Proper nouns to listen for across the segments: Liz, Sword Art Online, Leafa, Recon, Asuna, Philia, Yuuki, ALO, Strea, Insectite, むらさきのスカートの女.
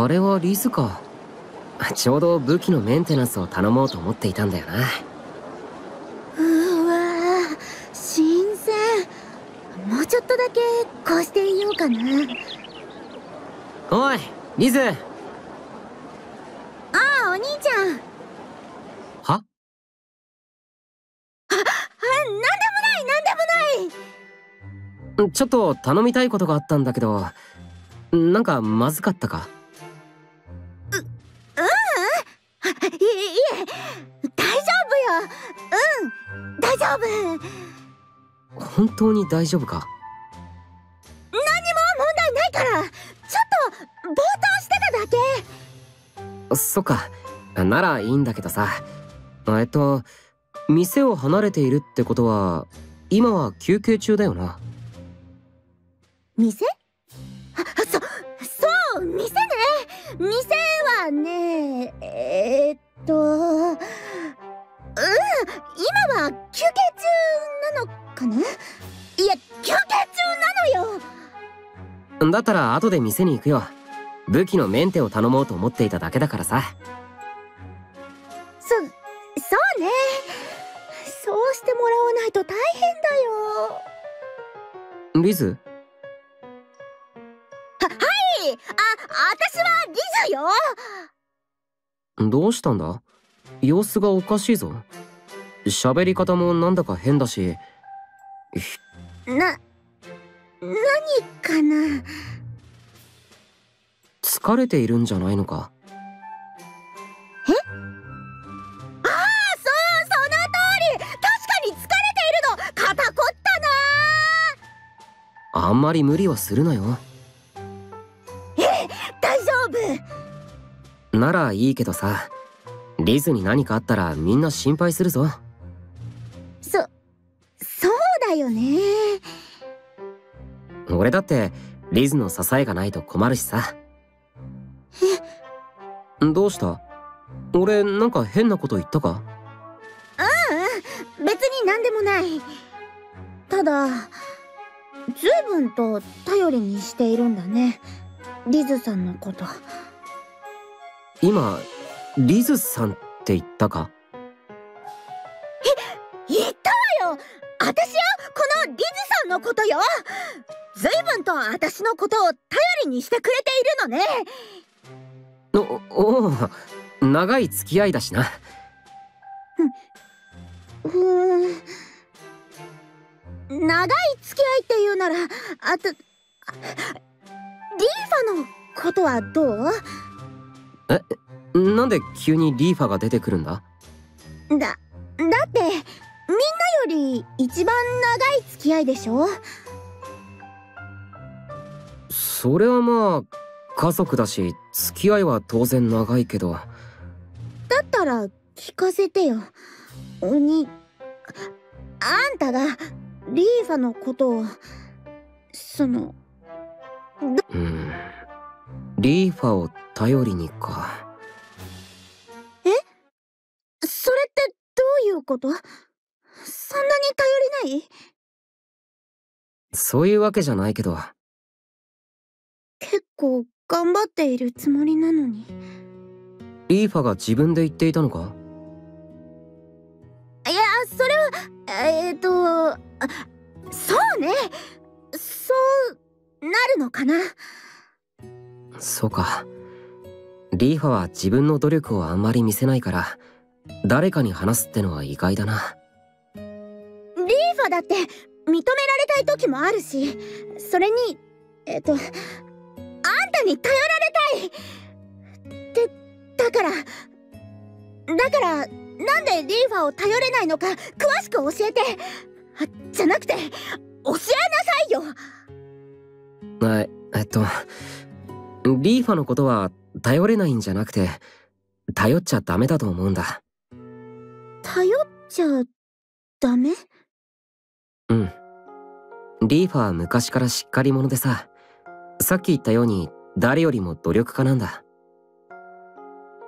あれはリスか。ちょうど武器のメンテナンスを頼もうと思っていたんだよな。うわぁ、新鮮。もうちょっとだけこうしていようかな。おいリズ。ああ、お兄ちゃん。は？あ、なんでもないなんでもない。ちょっと頼みたいことがあったんだけど、なんかまずかったか？いえ、大丈夫よ。うん、大丈夫。本当に大丈夫か？何も問題ないから、ちょっと暴走してただけ。そっか、ならいいんだけどさ。店を離れているってことは今は休憩中だよな。店？そう、店ね。店はね、うん、今は休憩中なのかな。いや、休憩中なのよ。だったら後で店に行くよ。武器のメンテを頼もうと思っていただけだからさ。そうね。そうしてもらわないと大変だよ。リズ？はい、私はリズよ。どうしたんだ？様子がおかしいぞ。喋り方もなんだか変だし。何かな。疲れているんじゃないのか？え？そう、その通り。確かに疲れているの。肩こったな。あんまり無理はするなよ。ならいいけどさ、リズに何かあったらみんな心配するぞ。そうだよね。俺だってリズの支えがないと困るしさ。どうした？俺なんか変なこと言ったか？うん、別に何でもない。ただ随分と頼りにしているんだね、リズさんのこと。今、リズさんって言ったか？言ったわよ。私よ、このリズさんのことよ。随分と私のことを頼りにしてくれているのね。おう、長い付き合いだしな。長い付き合いっていうなら、あと、リーファのことはどう？え、なんで急にリーファが出てくるんだ？だってみんなより一番長い付き合いでしょ。それはまあ家族だし付き合いは当然長いけど。だったら聞かせてよ。あんたがリーファのことを、リーファを頼りにか。え？それってどういうこと？そんなに頼りない？そういうわけじゃないけど。結構頑張っているつもりなのに。リーファが自分で言っていたのか？いや、それはそうね。そうなるのかな。そうか。リーファは自分の努力をあんまり見せないから誰かに話すってのは意外だな。リーファだって認められたい時もあるし、それにあんたに頼られたいって。だからなんでリーファを頼れないのか詳しく教えて。じゃなくて教えなさいよ。リーファのことは頼れないんじゃなくて、頼っちゃダメだと思うんだ。頼っちゃダメ？うん。リーファは昔からしっかり者でさ、さっき言ったように誰よりも努力家なんだ。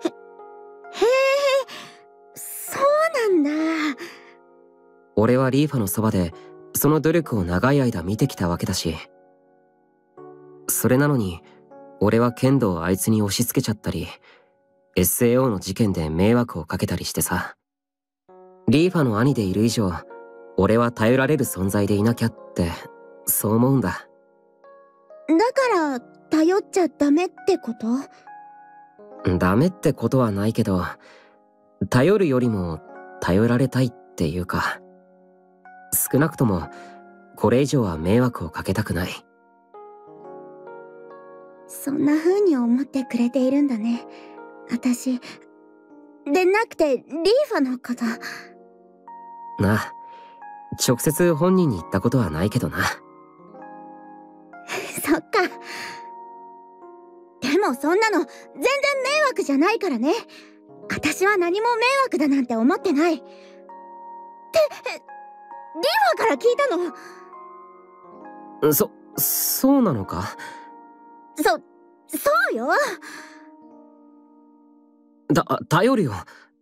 へえ、そうなんだ。俺はリーファのそばでその努力を長い間見てきたわけだし、それなのに俺は剣道をあいつに押し付けちゃったり、SAO の事件で迷惑をかけたりしてさ。リーファの兄でいる以上、俺は頼られる存在でいなきゃって、そう思うんだ。だから、頼っちゃダメってこと？ダメってことはないけど、頼るよりも頼られたいっていうか、少なくとも、これ以上は迷惑をかけたくない。そんな風に思ってくれているんだね。私、でなくてリーファのこと。なあ、直接本人に言ったことはないけどな。そっか。でもそんなの全然迷惑じゃないからね。私は何も迷惑だなんて思ってない。って、リーファから聞いたの？そうなのか？そうよ。頼るよ。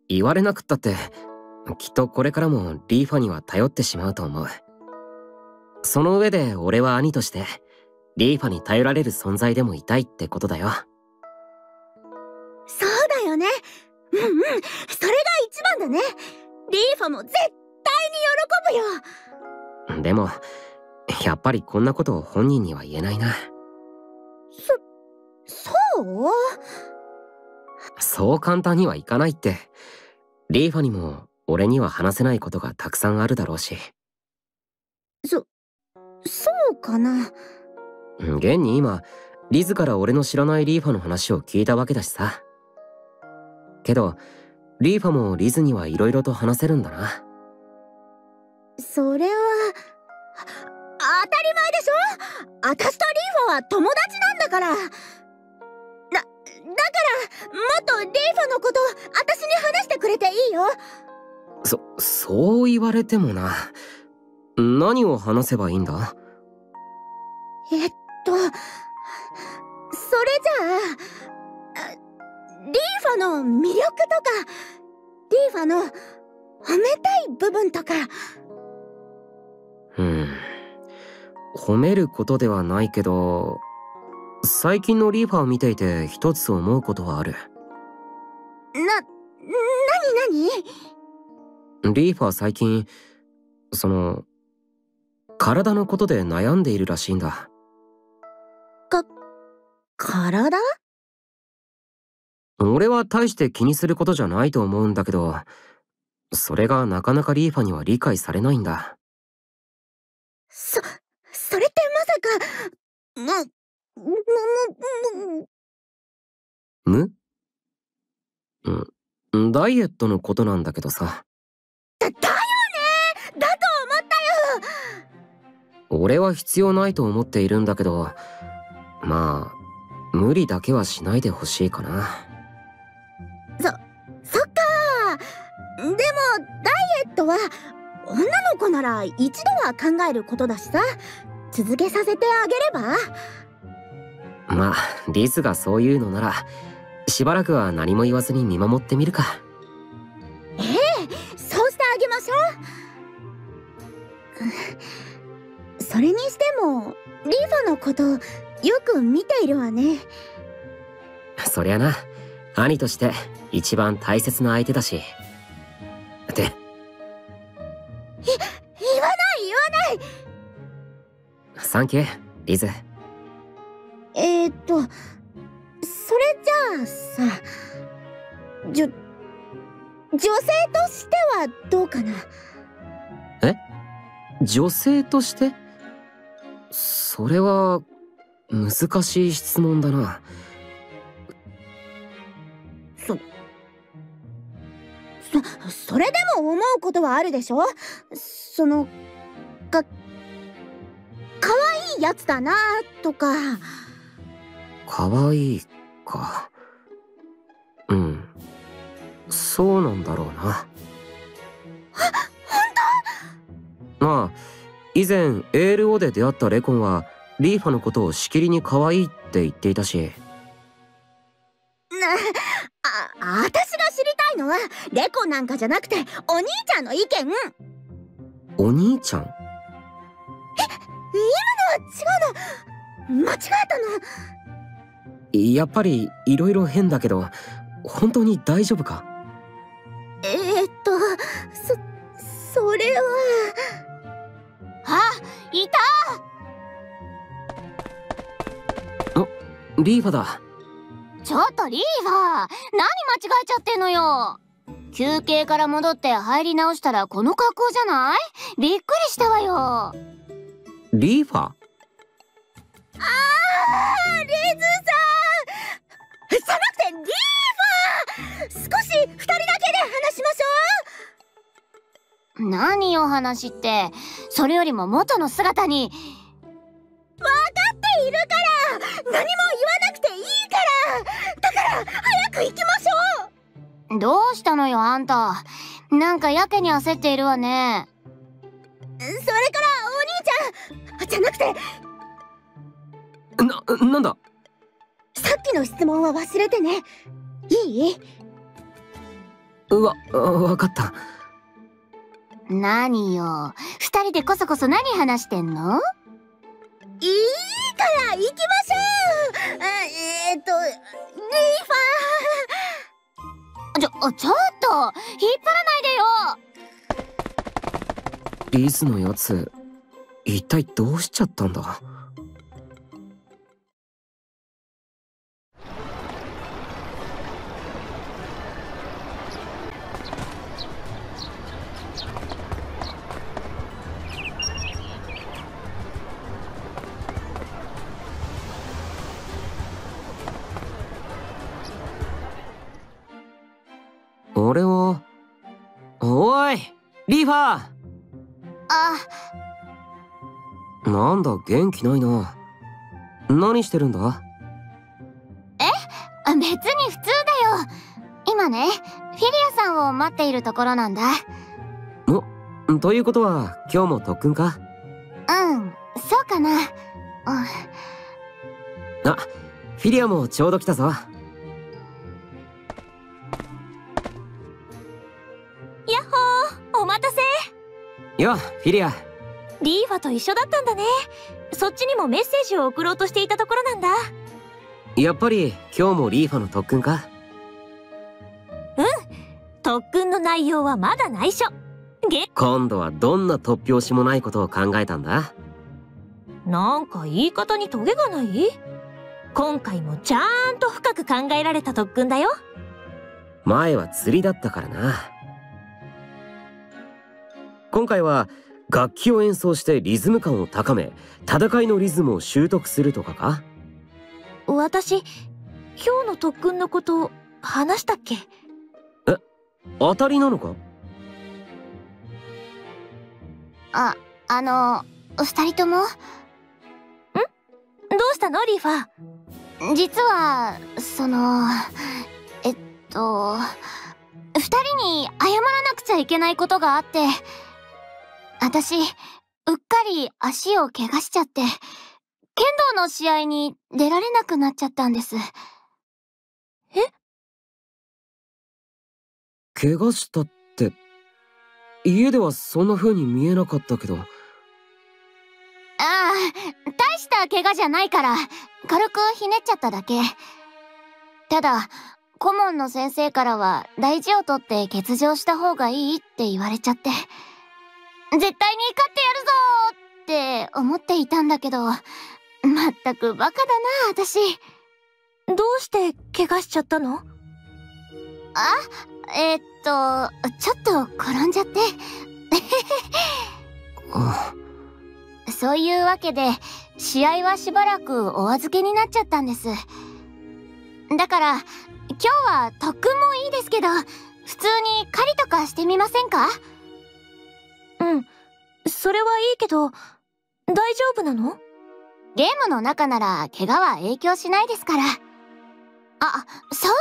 言われなくったって、きっとこれからもリーファには頼ってしまうと思う。その上で俺は兄として、リーファに頼られる存在でもいたいってことだよ。そうだよね。うんうん。それが一番だね。リーファも絶対に喜ぶよ。でも、やっぱりこんなことを本人には言えないな。そう？そう簡単にはいかないって。リーファにも俺には話せないことがたくさんあるだろうし。そうかな。現に今、リズから俺の知らないリーファの話を聞いたわけだしさ。けど、リーファもリズにはいろいろと話せるんだな。それは、当たり前でしょ？私とリーファは友達なんだから。だから、もっとリーファのこと、私に話してくれていいよ。そう言われてもな。何を話せばいいんだ？それじゃあ、リーファの魅力とか、リーファの褒めたい部分とか。褒めることではないけど、最近のリーファを見ていて一つ思うことはある。なに？リーファは最近、体のことで悩んでいるらしいんだ。体？俺は大して気にすることじゃないと思うんだけど、それがなかなかリーファには理解されないんだ。それってまさか、ダイエットのことなんだけどさ。だよね！だと思ったよ！俺は必要ないと思っているんだけど、まあ、無理だけはしないでほしいかな。そっか。でも、ダイエットは、女の子なら一度は考えることだしさ。続けさせてあげれば？まあ、リズがそういうのなら、しばらくは何も言わずに見守ってみるか。ええ、そうしてあげましょう。それにしても、リーファのこと、よく見ているわね。そりゃな、兄として一番大切な相手だし。って。言わない！サンキュー、リズ。それじゃあさ、女性としてはどうかな？え？女性として？それは、難しい質問だな。それでも思うことはあるでしょ？可愛いやつだなとか。可愛いか。うん。そうなんだろうな。本当？ああ、以前 ALO で出会ったレコンはリーファのことをしきりに可愛いって言っていたし。私が知りたいのはレコンなんかじゃなくてお兄ちゃんの意見。お兄ちゃん？今のは違うの。間違えたの。やっぱりいろいろ変だけど本当に大丈夫か？それはあ、いた！あ、リーファだ。ちょっとリーファー、何間違えちゃってんのよ。休憩から戻って入り直したらこの格好じゃない？びっくりしたわよ。リーファー？あー、レズさん！じゃなくてリーファー！少し2人だけで話しましょう。何よ話って。それよりも元の姿に。分かっているから、何も言わなくていいから。だから早く行きましょう。どうしたのよあんた、なんかやけに焦っているわね。それからお兄ちゃんじゃなくて。なんださっきの質問は忘れてね。いい？わかった。何よ、二人でこそこそ何話してんの？いいから行きましょう。リーファー。ちょっと引っ張らないでよ。リズのやつ一体どうしちゃったんだ。俺は、おいリーファー。あ、なんだ元気ないな。何してるんだ？別に普通だよ。今ね、フィリアさんを待っているところなんだ。お、ということは今日も特訓か？うん、そうかな。あ、フィリアもちょうど来たぞ。よ、フィリア。リーファと一緒だったんだね。そっちにもメッセージを送ろうとしていたところなんだ。やっぱり今日もリーファの特訓か？うん、特訓の内容はまだ内緒。今度はどんな突拍子もないことを考えたんだ。なんか言い方にトゲがない？今回もちゃんと深く考えられた特訓だよ。前は釣りだったからな。今回は楽器を演奏してリズム感を高め、戦いのリズムを習得するとかか？私、今日の特訓のこと話したっけ？当たりなのか？二人とも？ん？どうしたのリーファー。実は、二人に謝らなくちゃいけないことがあって。私、うっかり足を怪我しちゃって、剣道の試合に出られなくなっちゃったんです。怪我したって、家ではそんな風に見えなかったけど。ああ、大した怪我じゃないから、軽くひねっちゃっただけ。ただ、顧問の先生からは大事を取って欠場した方がいいって言われちゃって。絶対に勝ってやるぞって思っていたんだけど、まったくバカだな私。どうして怪我しちゃったの？ちょっと転んじゃってそういうわけで試合はしばらくお預けになっちゃったんです。だから今日は特訓もいいですけど、普通に狩りとかしてみませんか？うん、それはいいけど、大丈夫なの？ゲームの中なら怪我は影響しないですから。あ、そうだ、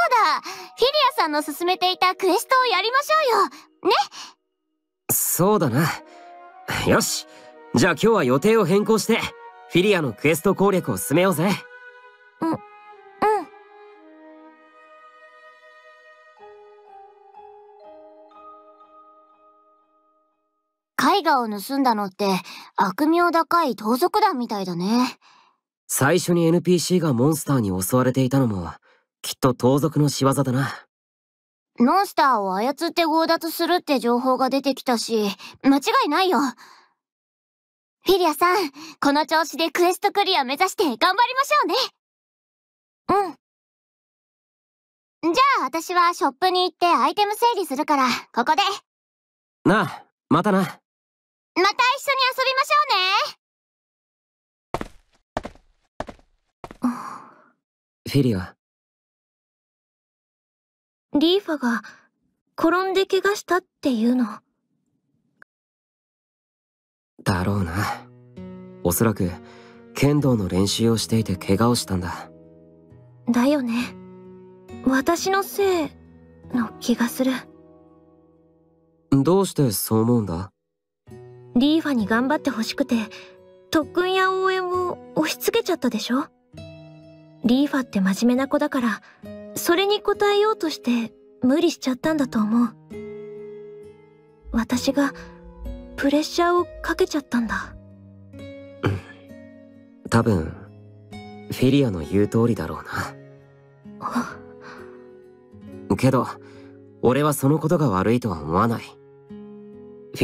フィリアさんの勧めていたクエストをやりましょうよ。ね。そうだな。よし、じゃあ今日は予定を変更して、フィリアのクエスト攻略を進めようぜ。絵画を盗んだのって悪名高い盗賊団みたいだね。最初に NPC がモンスターに襲われていたのもきっと盗賊の仕業だな。モンスターを操って強奪するって情報が出てきたし、間違いないよ。フィリアさん、この調子でクエストクリア目指して頑張りましょうね。うん。じゃあ私はショップに行ってアイテム整理するから、ここで。なあ、またな。また一緒に遊びましょうね。フィリア。リーファが転んで怪我したっていうのだろうな。おそらく剣道の練習をしていて怪我をしたんだ。だよね。私のせいの気がする。どうしてそう思うんだ？リーファに頑張ってほしくて特訓や応援を押し付けちゃったでしょ。リーファって真面目な子だから、それに応えようとして無理しちゃったんだと思う。私がプレッシャーをかけちゃったんだ。多分フィリアの言う通りだろうな。けど俺はそのことが悪いとは思わない。フ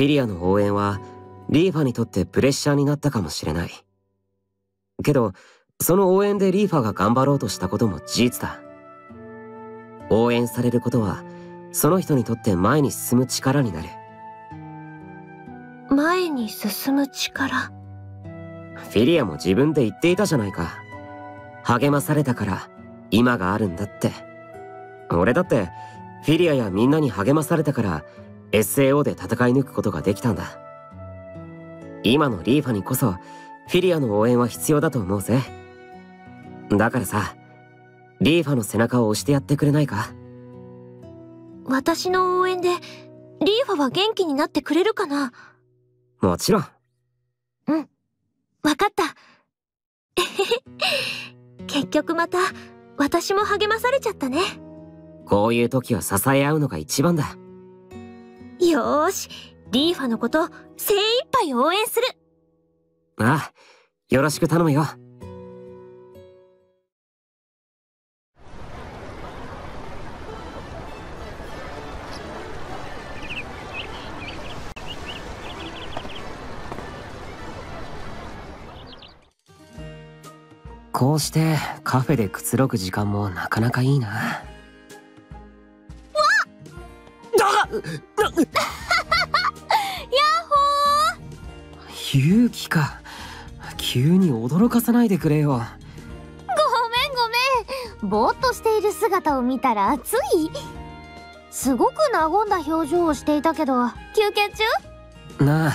ィリアの応援はリーファにとってプレッシャーになったかもしれないけど、その応援でリーファが頑張ろうとしたことも事実だ。応援されることはその人にとって前に進む力になる。前に進む力。フィリアも自分で言っていたじゃないか。励まされたから今があるんだって。俺だってフィリアやみんなに励まされたから SAO で戦い抜くことができたんだ。今のリーファにこそフィリアの応援は必要だと思うぜ。だからさ、リーファの背中を押してやってくれないか？私の応援でリーファは元気になってくれるかな？もちろん。うん、わかった。結局また私も励まされちゃったね。こういう時は支え合うのが一番だ。よーし、リーファのこと精一杯応援する。ああ、よろしく頼むよ。こうしてカフェでくつろぐ時間もなかなかいいな。わっ！やっほー！勇気か。急に驚かさないでくれよ。ごめんごめん。ぼーっとしている姿を見たらついすごく和んだ表情をしていたけど、休憩中？なあ、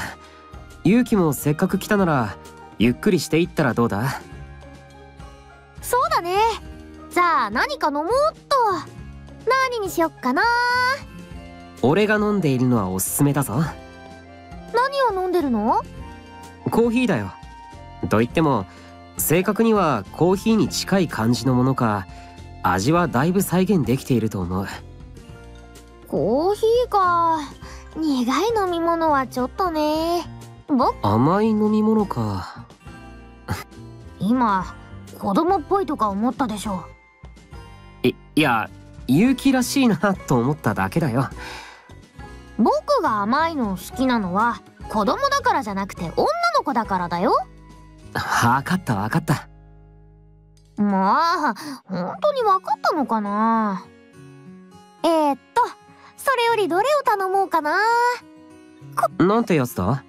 勇気もせっかく来たならゆっくりしていったらどうだ？そうだね。じゃあ何か飲もうっと。何にしよっかな。俺が飲んでいるのはおすすめだぞ。何を飲んでるの？コーヒーだよ。といっても正確にはコーヒーに近い感じのものか。味はだいぶ再現できていると思う。コーヒーか。苦い飲み物はちょっとね。甘い飲み物か。今子供っぽいとか思ったでしょ。いや勇気らしいなと思っただけだよ。僕が甘いの好きなのは子供だからじゃなくて女の子だからだよ。分かった分かった。まあ本当に分かったのかな。それよりどれを頼もうかな。なんてやつだ？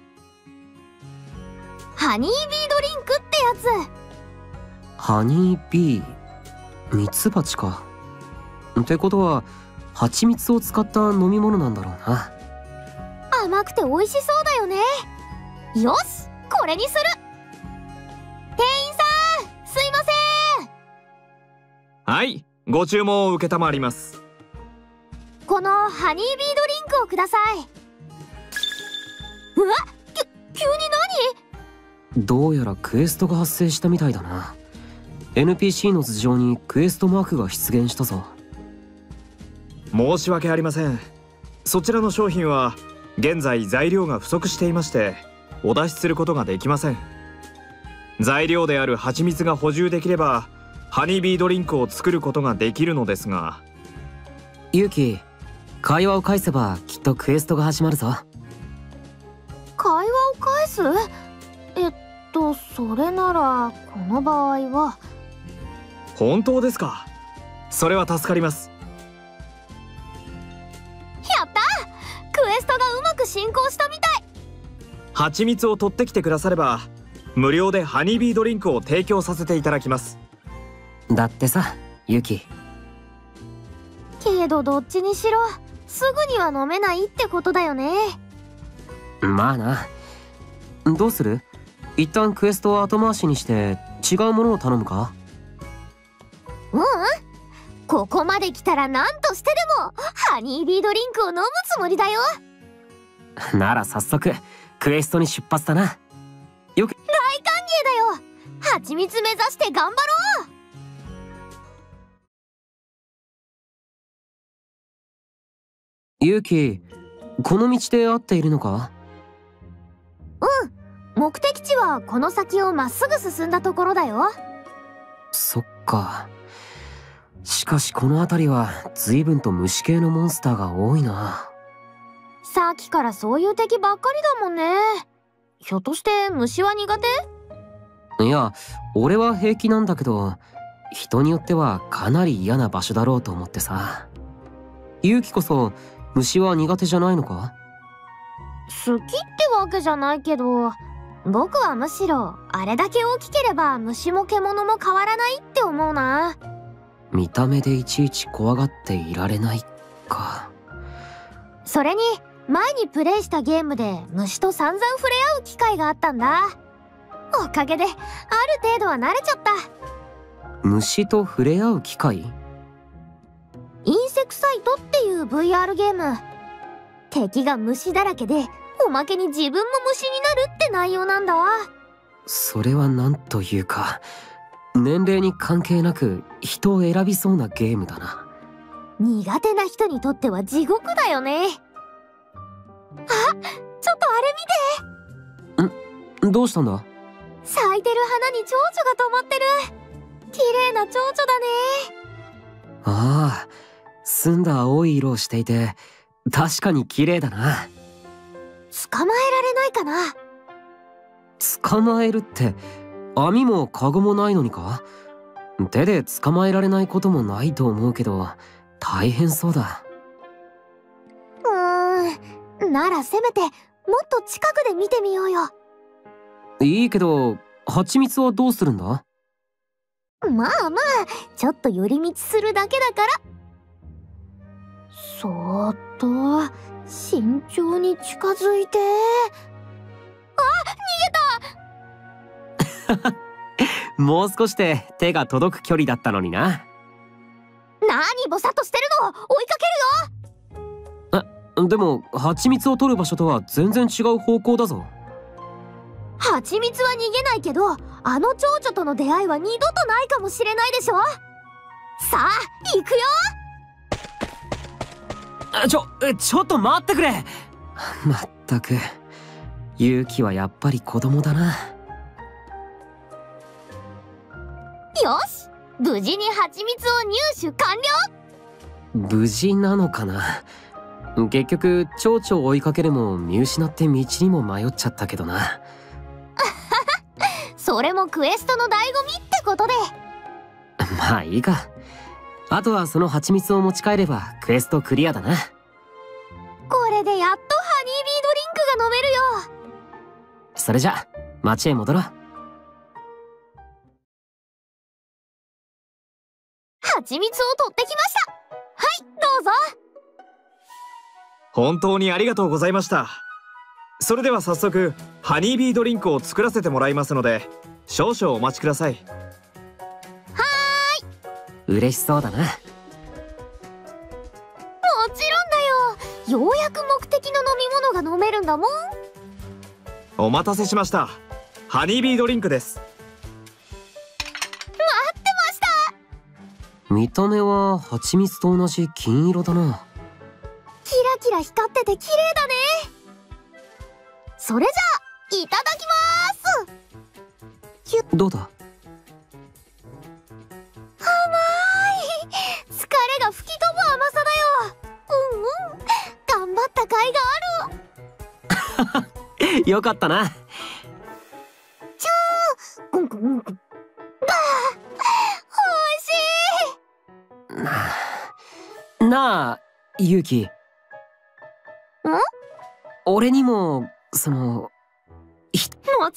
ハニービードリンクってやつ。ハニービー、ミツバチか。ってことは蜂蜜を使った飲み物なんだろうな。甘くて美味しそうだよね。よし、これにする。店員さん、すいません。はい、ご注文を承ります。このハニービードリンクをください。うわっ、急に何？どうやらクエストが発生したみたいだな。NPC の頭上にクエストマークが出現したぞ。申し訳ありません。そちらの商品は現在材料が不足していまして、お出しすることができません。材料である蜂蜜が補充できればハニービードリンクを作ることができるのですが。ユウキ、会話を返せばきっとクエストが始まるぞ。会話を返す？それならこの場合は。本当ですか？それは助かります。やった！クエストがうまく進行したみたい。蜂蜜を取ってきてくだされば無料でハニービードリンクを提供させていただきます。だってさ、ユキ。けどどっちにしろすぐには飲めないってことだよね。まあな。どうする？一旦クエストを後回しにして違うものを頼むか？うん、ここまで来たら何としてでもハニービードリンクを飲むつもりだよ。なら早速クエストに出発だな。よく。大歓迎だよ。蜂蜜目指して頑張ろう。ユウキ、この道で合っているのか？うん、目的地はこの先をまっすぐ進んだところだよ。そっか。しかしこの辺りは随分と虫系のモンスターが多いな。さっきからそういう敵ばっかりだもんね。ひょっとして虫は苦手？いや、俺は平気なんだけど、人によってはかなり嫌な場所だろうと思ってさ。ユウキこそ虫は苦手じゃないのか？好きってわけじゃないけど、僕はむしろあれだけ大きければ虫も獣も変わらないって思うな。見た目でいちいち怖がっていられないか。それに前にプレイしたゲームで虫と散々触れ合う機会があったんだ。おかげである程度は慣れちゃった。虫と触れ合う機会？インセクサイトっていう VR ゲーム。敵が虫だらけでおまけに自分も虫になるって内容なんだ。それはなんというか、年齢に関係なく人を選びそうなゲームだな。苦手な人にとっては地獄だよね。あ、ちょっとあれ見て。ん、どうしたんだ？咲いてる花に蝶々が止まってる。綺麗な蝶々だね。ああ、澄んだ青い色をしていて確かに綺麗だな。捕まえられないかな？捕まえるって網もカゴもないのにか？手で捕まえられないこともないと思うけど大変そうだ。ならせめてもっと近くで見てみようよ。いいけど蜂蜜はどうするんだ？まあまあ、ちょっと寄り道するだけだから。そーっと慎重に近づいて。あ、逃げた。もう少しで手が届く距離だったのにな。何ぼさっとしてるの、追いかけるよ。あ、でも蜂蜜を取る場所とは全然違う方向だぞ。蜂蜜は逃げないけど、あの蝶々との出会いは二度とないかもしれないでしょ。さあ行くよ。ちょっと待ってくれ。まったく、ユウキはやっぱり子供だな。よし、無事に蜂蜜を入手完了。無事なのかな。結局蝶々を追いかけるも見失って道にも迷っちゃったけどな。それもクエストの醍醐味ってことで。まあいいか。あとはその蜂蜜を持ち帰ればクエストクリアだな。これでやっとハニービードリンクが飲めるよ。それじゃ町へ戻ろう。蜂蜜を取ってきました。はい、どうぞ。本当にありがとうございました。それでは早速ハニービードリンクを作らせてもらいますので少々お待ちください。はーい。嬉しそうだな。もちろんだよ。ようやく目的の飲み物が飲めるんだもん。お待たせしました。ハニービードリンクです。待ってました。見た目は蜂蜜と同じ金色だな。キラキラ光ってて綺麗だね。それじゃあいただきます。キュッ。どうだ？甘い。疲れが吹き飛ぶ甘さだよ。うんうん、頑張った甲斐がある。よかったな。ちょー、うんこうんこ。おいしい。なあ、ゆうき。ん？俺にもその。もちろんいいよ。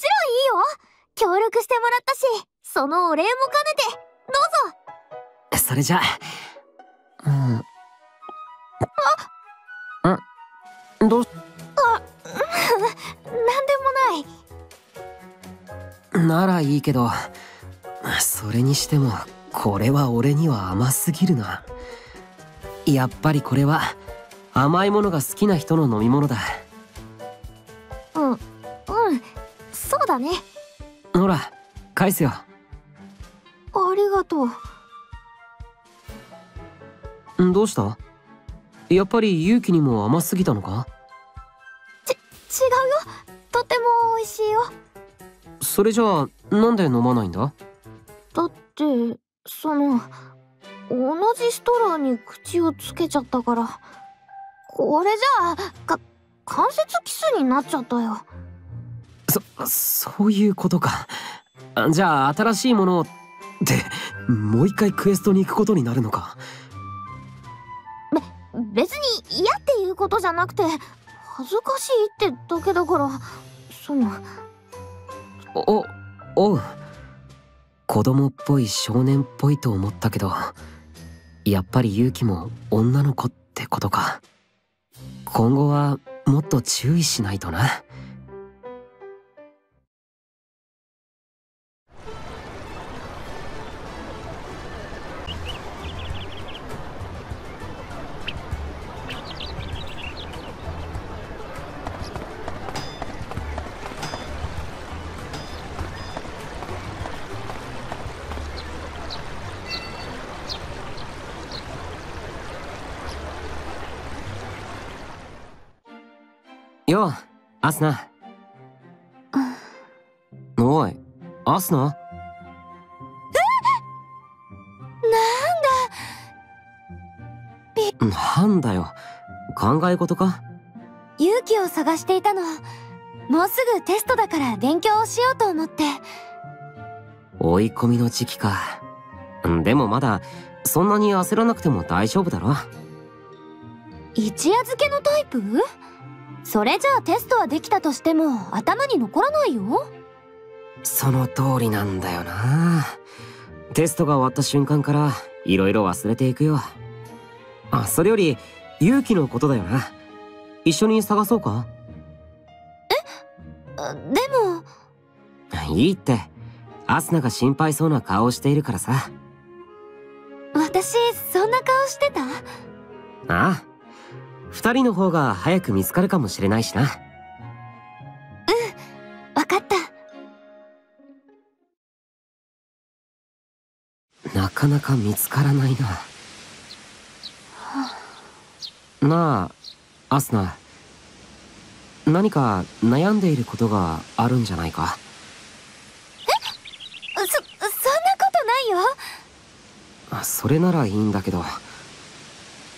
協力してもらったし、そのお礼も兼ねてどうぞ。それじゃあ、んどうあなんでもないならいいけど、それにしてもこれは俺には甘すぎるな。やっぱりこれは甘いものが好きな人の飲み物だ。そうだね。ほら返すよ。ありがとう。どうした？やっぱり勇気にも甘すぎたのか？違うよ。とても美味しいよ。それじゃあなんで飲まないんだ？だってその同じストローに口をつけちゃったから。これじゃあ関節キスになっちゃったよ。そういうことか。じゃあ新しいものをって、もう一回クエストに行くことになるのか。別に嫌っていうことじゃなくて、恥ずかしいってだけだから。そのおう子供っぽい少年っぽいと思ったけど、やっぱり勇気も女の子ってことか。今後はもっと注意しないとな。よう、アスナ。おい、アスナ。え？なんだ。なんだよ。考え事か？勇気を探していたの。もうすぐテストだから勉強をしようと思って。追い込みの時期か。でもまだそんなに焦らなくても大丈夫だろ。一夜漬けのタイプ？それじゃあテストはできたとしても頭に残らないよ。その通りなんだよな。テストが終わった瞬間からいろいろ忘れていくよ。あ、それより勇気のことだよな。一緒に探そうか。でもいいって、アスナが心配そうな顔をしているからさ。私そんな顔してた？ああ、2人の方が早く見つかるかもしれないしな。うん、分かった。なかなか見つからないな。なあアスナ、何か悩んでいることがあるんじゃないか？えっ、そんなことないよ。それならいいんだけど、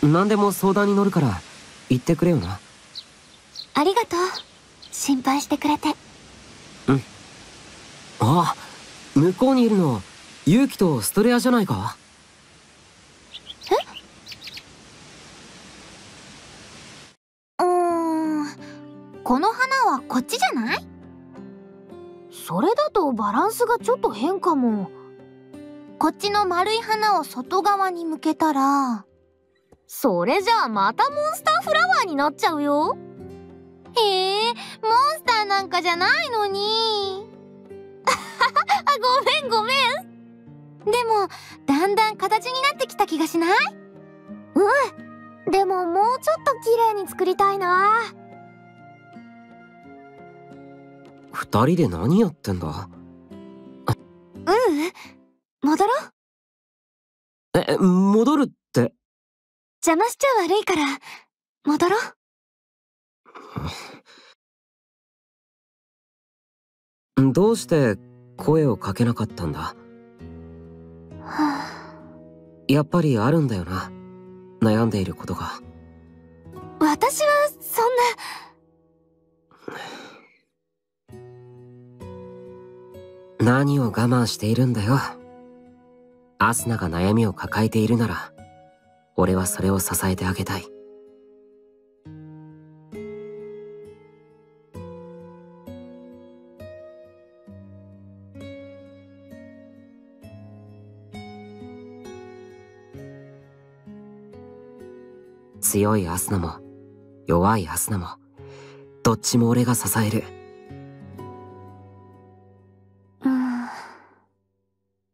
何でも相談に乗るから言ってくれよな。ありがとう、心配してくれて。うん。あ、向こうにいるの勇気とストレアじゃないか。え？この花はこっちじゃない？それだとバランスがちょっと変かも。こっちの丸い花を外側に向けたら、それじゃあまたモンスターフラワーになっちゃうよ。モンスターなんかじゃないのに。ごめんごめん。でもだんだん形になってきた気がしない？うん。でももうちょっと綺麗に作りたいな。2人で何やってんだ？戻ろう。戻るって。邪魔しちゃ悪いから戻ろう。どうして声をかけなかったんだ。やっぱりあるんだよな、悩んでいることが。私はそんな。何を我慢しているんだよ。アスナが悩みを抱えているなら、俺はそれを支えてあげたい。強いアスナも弱いアスナもどっちも俺が支える。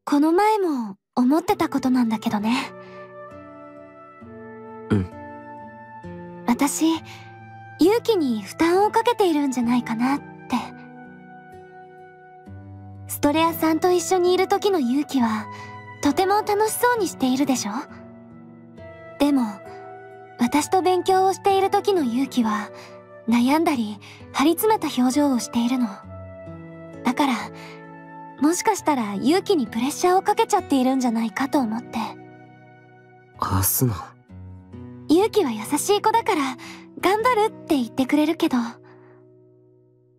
この前も思ってたことなんだけどね。私、勇気に負担をかけているんじゃないかなって。ストレアさんと一緒にいる時の勇気はとても楽しそうにしているでしょ。でも私と勉強をしている時の勇気は悩んだり張り詰めた表情をしているの。だからもしかしたら勇気にプレッシャーをかけちゃっているんじゃないかと思って。アスナ、勇気は優しい子だから頑張るって言ってくれるけど、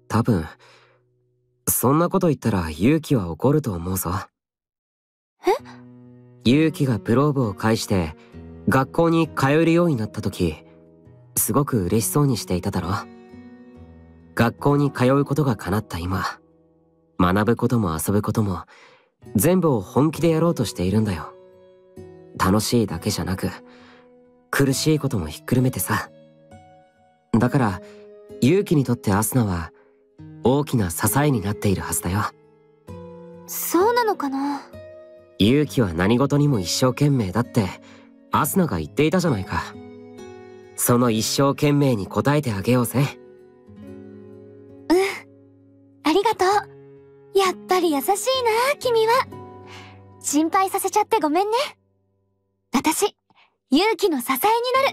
多分そんなこと言ったら勇気は怒ると思うぞ。え？勇気がプローブを介して学校に通えるようになった時、すごく嬉しそうにしていただろ。学校に通うことが叶った今、学ぶことも遊ぶことも全部を本気でやろうとしているんだよ。楽しいだけじゃなく苦しいこともひっくるめてさ。だから勇気にとってアスナは大きな支えになっているはずだよ。そうなのかな。勇気は何事にも一生懸命だってアスナが言っていたじゃないか。その一生懸命に応えてあげようぜ。うん、ありがとう。やっぱり優しいな君は。心配させちゃってごめんね。私、勇気の支えに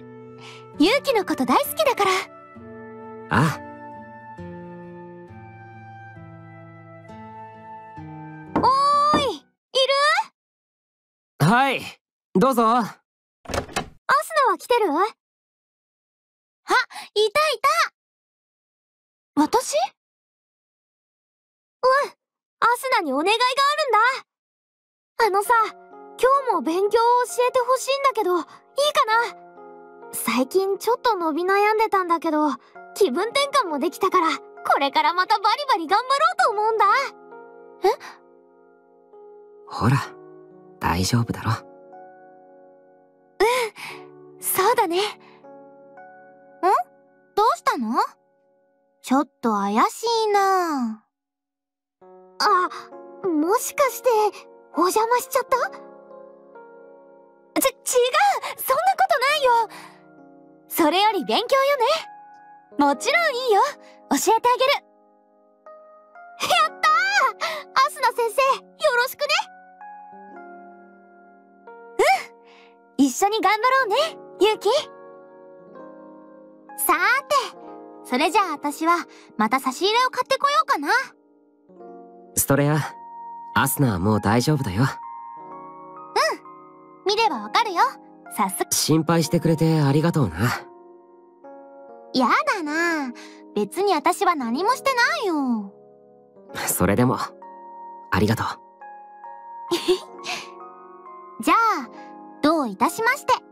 なる。勇気のこと大好きだから。ああ。おーい、いる？はい、どうぞ。アスナは来てる？あ、いたいた。私？うん、アスナにお願いがあるんだ。あのさ、今日も勉強を教えてほしいんだけど、いいかな？最近ちょっと伸び悩んでたんだけど、気分転換もできたから、これからまたバリバリ頑張ろうと思うんだ。え？ほら、大丈夫だろ。うん、そうだね。ん？どうしたの？ちょっと怪しいな。あ、もしかして、お邪魔しちゃった？違う、そんなことないよ。それより勉強よね。もちろんいいよ、教えてあげる。やったー、アスナ先生、よろしくね。うん、一緒に頑張ろうね、ユウキ。さーて、それじゃあ私はまた差し入れを買ってこようかな。ストレア、アスナはもう大丈夫だよ。見ればわかるよ。早速。心配してくれてありがとうな。やだな、別に私は何もしてないよ。それでもありがとう。じゃあどういたしまして。